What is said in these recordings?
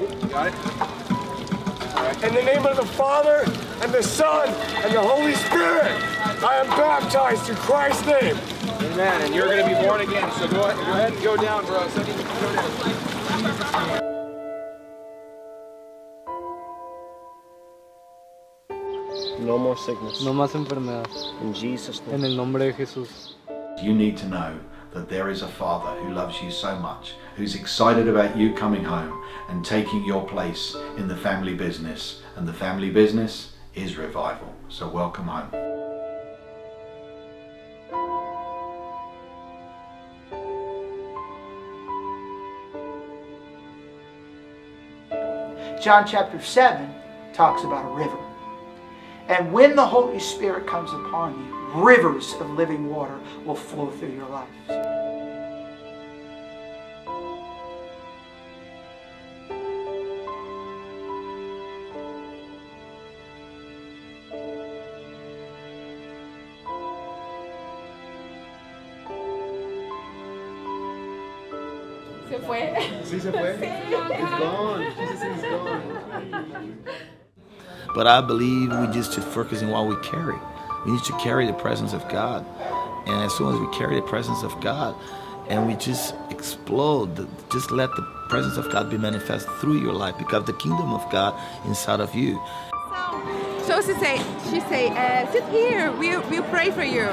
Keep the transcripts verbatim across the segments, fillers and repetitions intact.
You got it? All right. In the name of the Father, and the Son, and the Holy Spirit, I am baptized in Christ's name. Amen. And you're going to be born again, so go ahead, go ahead and go down, bro. So go down. No more sickness. No más enfermedad. In Jesus' name. En el nombre de Jesús. You need to know that there is a Father who loves you so much, who's excited about you coming home and taking your place in the family business. And the family business is revival. So welcome home. John chapter seven talks about a river. And when the Holy Spirit comes upon you, rivers of living water will flow through your life. Se fue. Sí, se fue. It's gone. Jesus is gone. But I believe we just should focus on what we carry. We need to carry the presence of God. And as soon as we carry the presence of God, and we just explode, just let the presence of God be manifest through your life, because the kingdom of God inside of you. So, so she say, she say, uh, sit here, we'll, we'll pray for you.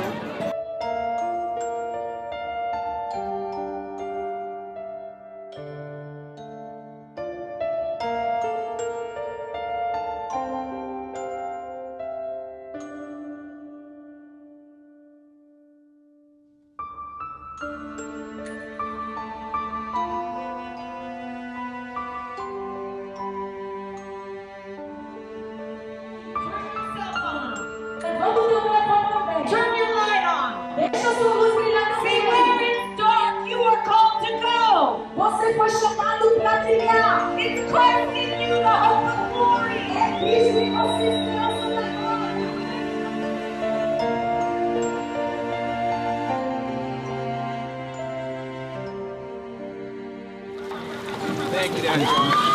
Thank you, Daddy.